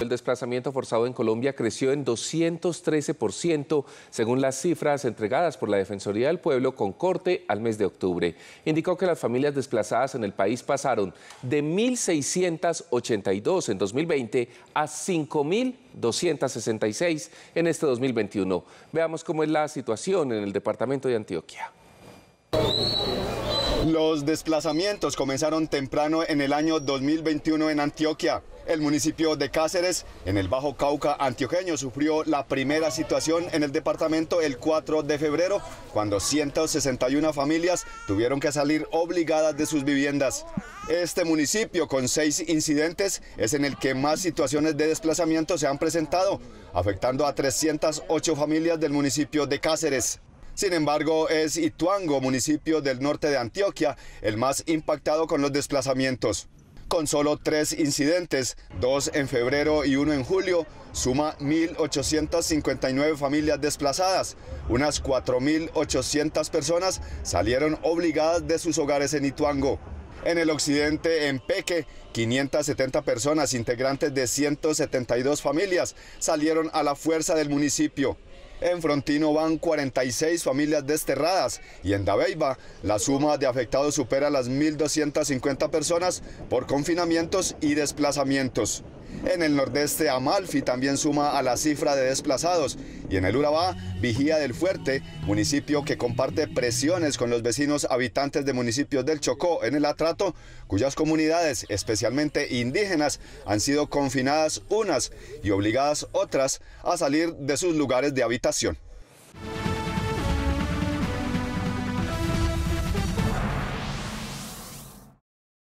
El desplazamiento forzado en Colombia creció en 213% según las cifras entregadas por la Defensoría del Pueblo con corte al mes de octubre. Indicó que las familias desplazadas en el país pasaron de 1.682 en 2020 a 5.266 en este 2021. Veamos cómo es la situación en el departamento de Antioquia. Los desplazamientos comenzaron temprano en el año 2021 en Antioquia. El municipio de Cáceres, en el Bajo Cauca antioqueño, sufrió la primera situación en el departamento el 4 de febrero, cuando 161 familias tuvieron que salir obligadas de sus viviendas. Este municipio, con 6 incidentes, es en el que más situaciones de desplazamiento se han presentado, afectando a 308 familias del municipio de Cáceres. Sin embargo, es Ituango, municipio del norte de Antioquia, el más impactado con los desplazamientos. Con solo 3 incidentes, 2 en febrero y 1 en julio, suma 1.859 familias desplazadas. Unas 4.800 personas salieron obligadas de sus hogares en Ituango. En el occidente, en Peque, 570 personas, integrantes de 172 familias, salieron a la fuerza del municipio. En Frontino van 46 familias desterradas y en Dabeiba la suma de afectados supera las 1.250 personas por confinamientos y desplazamientos. En el nordeste Amalfi también suma a la cifra de desplazados y en el Urabá, Vigía del Fuerte, municipio que comparte presiones con los vecinos habitantes de municipios del Chocó en el Atrato, cuyas comunidades, especialmente indígenas, han sido confinadas unas y obligadas otras a salir de sus lugares de habitación.